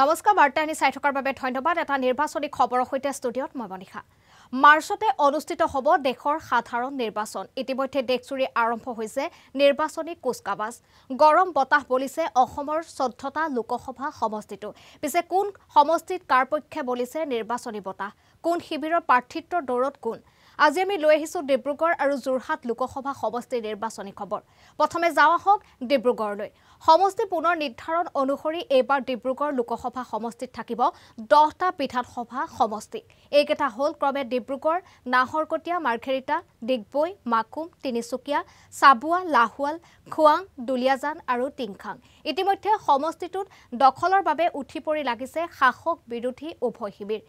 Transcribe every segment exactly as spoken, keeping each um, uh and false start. নমস্কাৰ বাৰ্তা নি চাই থকাৰ বাবে ধন্যবাদ এটা নিৰ্বাচনী খবৰ হৈতে ষ্টুডিঅত মই বনিখা মাৰ্চতে অনুষ্ঠিত হ'ব দেশৰ সাধাৰণ নিৰ্বাচন ইতিমধ্যে দেশজুৰি আৰম্ভ হৈছে নিৰ্বাচনী কুচকাবাজ গৰম বতাহ বলিছে অসমৰ চৌধটা লোকসভা সমষ্টিটো পিছে কোন সমষ্টিত কাৰ পক্ষে বলিছে নিৰ্বাচনী বতাহ কোন শিবিৰৰ প্ৰাৰ্থিত্ব দৌৰত কোন আজি আমি লৈ আহিছো ডিব্ৰুগড় আৰু জুৰহাট লোকসভা সমষ্টিৰ নিৰ্বাচনী খবৰ প্ৰথমে যাওয়া হওক ডিব্ৰুগড়লৈ সমষ্টি পুনৰ নিৰ্ধাৰণ অনুসৰি এবাৰ ডিব্ৰুগড় লোকসভা সমষ্টিত থাকিব দহটা বিধানসভা সমষ্টি এইকেটা হল ক্ৰমে ডিব্ৰুগড় নাহৰকটীয়া মাৰ্ঘেৰিটা ডিগবৈ মাকুম তিনিচুকীয়া সাবুৱা লাহোৱাল খুৱাং দুলিয়াজান আৰু টিংখাং ইতিমধ্যে সমষ্টিটোত দখলৰ বাবে উঠি পৰি লাগিছে শাসক বিৰোধী উভয় শিবিৰ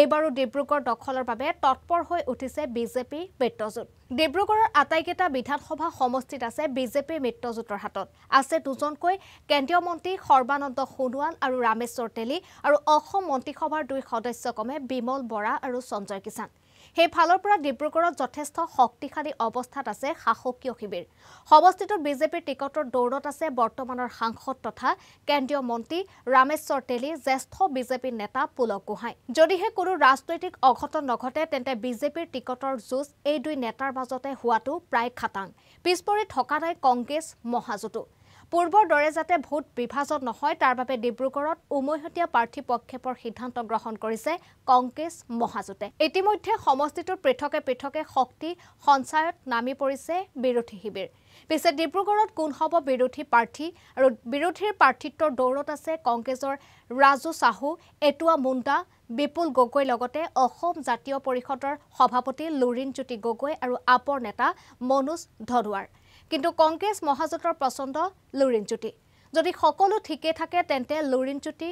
এইবাৰো ডিব্ৰুগড় দখলৰ বাবে তৎপৰ হৈ উঠিছে বিজেপি মিত্ৰজোট ডিব্ৰুগড়ৰ আটাইকেটা বিধানসভা সমষ্টিত আছে বিজেপি মিত্ৰজোটৰ হাতত আছে দুজনকৈ কেন্দ্ৰীয় মন্ত্ৰী সৰ্বানন্দ সোণোৱাল আৰু ৰামেশ্বৰতেলী আৰু অসম মন্ত্ৰীসভাৰ দুই সদস্য কমে বিমল বৰা আৰু সঞ্জয় কিষাণ সেই ফালৰ পৰা ডিব্ৰুগড়ত যথেষ্ট শক্তিশালী অৱস্থাত আছে শাসকীয় শিবিৰ সমষ্টিটোত বিজেপিৰ টিকটৰ দৌৰত আছে বৰ্তমানৰ সাংসদ তথা কেন্দ্ৰীয় মন্ত্ৰী ৰামেশ্বৰতেলী জ্যেষ্ঠ বিজেপি নেতা পুলক গোহাঁই যদিহে কোনো ৰাজনৈতিক অঘটন নঘটে তেন্তে বিজেপিৰ টিকটৰ যুঁজ এই দুই নেতাৰ মাজতে হোৱাটো প্ৰায় খাটাং পিছপৰি থকা নাই কংগ্ৰেছ মহাজোঁটো পূৰ্বৰ দৰে যাতে ভোট বিভাজন নহয় তাৰ বাবে ডিব্ৰুগড়ত উমৈহতীয়া প্ৰাৰ্থী পক্ষেপৰ সিদ্ধান্ত গ্ৰহণ কৰিছে কংগ্ৰেছ মহাজোঁটে ইতিমধ্যে সমষ্টিটোৰ পৃথকে পৃথকে শক্তি সঞ্চায়ত নামি পৰিছে বিৰোধী শিবিৰ পিছে ডিব্ৰুগড়ত কোন হ'ব বিৰোধী প্ৰাৰ্থী আৰু বিৰোধীৰ প্ৰাৰ্থিত্বৰ দৌৰত আছে কংগ্ৰেছৰ ৰাজু সাহু এটুৱা মুণ্ডা বিপুল গগৈ লগতে অসম জাতীয় পৰিষদৰ সভাপতি লুৰিনজ্যোতি গগৈ আৰু আপৰ নেতা মনোজ ধৰুৱাৰ কিন্তু কংগ্ৰেছ মহাজোঁটৰ পছন্দ লুৰিনজ্যোতি যদি সকলো ঠিকে থাকে তেন্তে লুৰিনজ্যোতি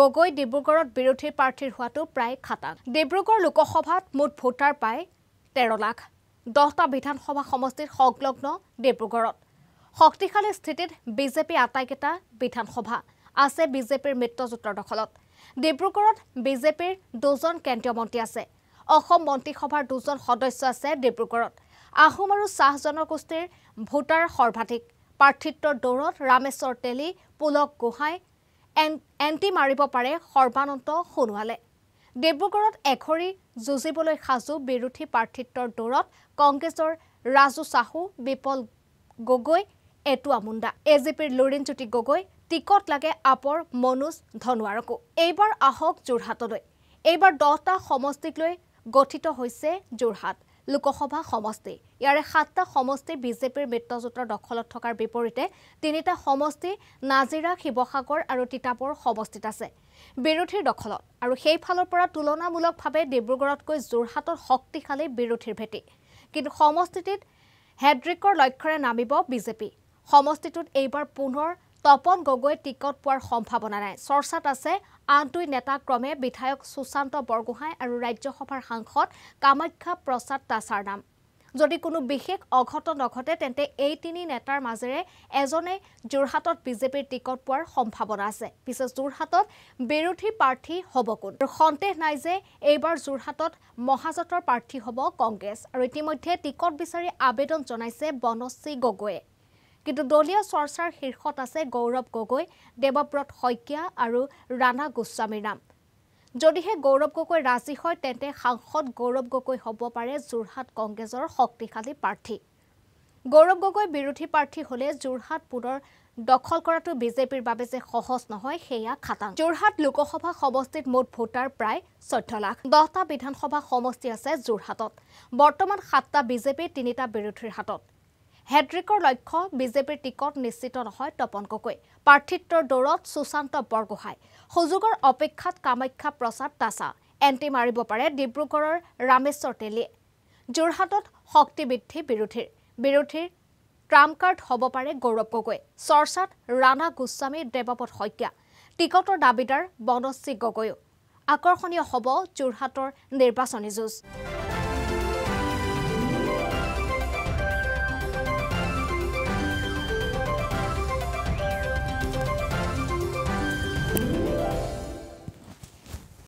গগৈ ডিব্ৰুগড়ত বিৰোধী প্ৰাৰ্থীৰ হোৱাটো প্ৰায় খাটাং ডিব্ৰুগড় লোকসভাত মুঠ ভোটাৰ পায় তেৰ লাখ দহটা বিধানসভা সমষ্টিত সংলগ্ন ডিব্ৰুগড়ত শক্তিশালী স্থিতিত বিজেপি আটাইকেইটা বিধানসভা আছে বিজেপিৰ মিত্ৰজোঁটৰ দখলত ডিব্ৰুগড়ত বিজেপিৰ দুজন কেন্দ্ৰীয় মন্ত্ৰী আছে অসম মন্ত্ৰীসভাৰ দুজন সদস্য আছে ডিব্ৰুগড়ত আহোম আৰু চাহ জনগোষ্ঠীৰ ভোটাৰ সৰ্বাধিক প্ৰাৰ্থিত্বৰ দৌৰত ৰামেশ্বৰতেলী পুলক গোহাঁই এণ্টি মাৰিব পাৰে সৰ্বানন্দ সোণোৱালে ডিব্ৰুগড়ত এখৰি যুঁজিবলৈ সাজু বিৰোধী প্ৰাৰ্থিত্বৰ দৌৰত কংগ্ৰেছৰ ৰাজু সাহু বিপুল গগৈ এটুৱা মুণ্ডা এ জি পিৰ লুৰিনজ্যোতি গগৈ টিকট লাগে আপৰ মনোজ ধনোৱাৰকো এইবাৰ আহক যোৰহাটলৈ এইবাৰ দহটা সমষ্টিক লৈ গঠিত হৈছে যোৰহাট লোকসভা সমষ্টি ইয়াৰে সাতটা সমষ্টি বিজেপিৰ মিত্ৰজোঁটৰ দখলত থকাৰ বিপৰীতে তিনিটা সমষ্টি নাজিৰা শিৱসাগৰ আৰু তিতাবৰ সমষ্টিত আছে বিৰোধীৰ দখলত আৰু সেই ফালৰ পৰা তুলনামূলকভাৱে ডিব্ৰুগড়তকৈ যোৰহাটৰ শক্তিশালী বিৰোধীৰ ভেটি কিন্তু সমষ্টিটিত হেড্ৰিকৰ লক্ষ্যৰে নামিব বিজেপি সমষ্টিটোত এইবাৰ পুনৰ তপন গগৈ টিকট পোৱাৰ সম্ভাৱনা নাই চৰ্চাত আছে আন দুই নেতা ক্ৰমে বিধায়ক সুশান্ত বৰগোহাঁই আৰু ৰাজ্যসভাৰ সাংসদ কামাখ্যা প্ৰসাদ তাছাৰ নাম যদি কোনো বিশেষ অঘটন নঘটে তেন্তে এই তিনি নেতাৰ মাজেৰে এজনে যোৰহাটত বিজেপিৰ টিকট পোৱাৰ সম্ভাৱনা আছে পিছে যোৰহাটত বিৰোধী প্ৰাৰ্থী হ'ব কোন সন্দেহ নাই যে এইবাৰ যোৰহাটত মহাজোঁটৰ প্ৰাৰ্থী হ'ব কংগ্ৰেছ আৰু ইতিমধ্যে টিকট বিচাৰি আবেদন জনাইছে বনশ্ৰী গগৈয়ে কিন্তু দলীয় চৰ্চাৰ শীৰ্ষত আছে গৌৰৱ গগৈ দেৱব্ৰত শইকীয়া আৰু ৰাণা গোস্বামীৰ নাম যদিহে গৌৰৱ গগৈ ৰাজি হয় তেন্তে সাংসদ গৌৰৱ গগৈ হ'ব পাৰে যোৰহাট কংগ্ৰেছৰ শক্তিশালী প্ৰাৰ্থী গৌৰৱ গগৈ বিৰোধী প্ৰাৰ্থী হ'লে যোৰহাট পুনৰ দখল কৰাটো বিজেপিৰ বাবে যে সহজ নহয় সেয়া খাটাং যোৰহাট লোকসভা সমষ্টিত মুঠ ভোটাৰ প্ৰায় চৈধ্য লাখ দহটা বিধানসভা সমষ্টি আছে যোৰহাটত বৰ্তমান সাতটা বিজেপি তিনিটা বিৰোধীৰ হাতত হেড্ৰিকৰ লক্ষ্য বিজেপিৰ টিকট নিশ্চিত নহয় তপন গগৈ প্ৰাৰ্থিত্বৰ দৌৰত সুশান্ত বৰগোহাঁই সুযোগৰ অপেক্ষাত কামাখ্যা প্ৰসাদ তাছা এণ্টি মাৰিব পাৰে ডিব্ৰুগড়ৰ ৰামেশ্বৰতেলীয়ে যোৰহাটত শক্তি বৃদ্ধি বিৰোধীৰ বিৰোধীৰ ট্ৰাম কাৰ্ড হ'ব পাৰে গৌৰৱ গগৈ চৰ্চাত ৰাণা গোস্বামী দেৱব্ৰত শইকীয়া টিকটৰ দাবীদাৰ বনশ্ৰী গগৈও আকৰ্ষণীয় হ'ব যোৰহাটৰ নিৰ্বাচনী যুঁজ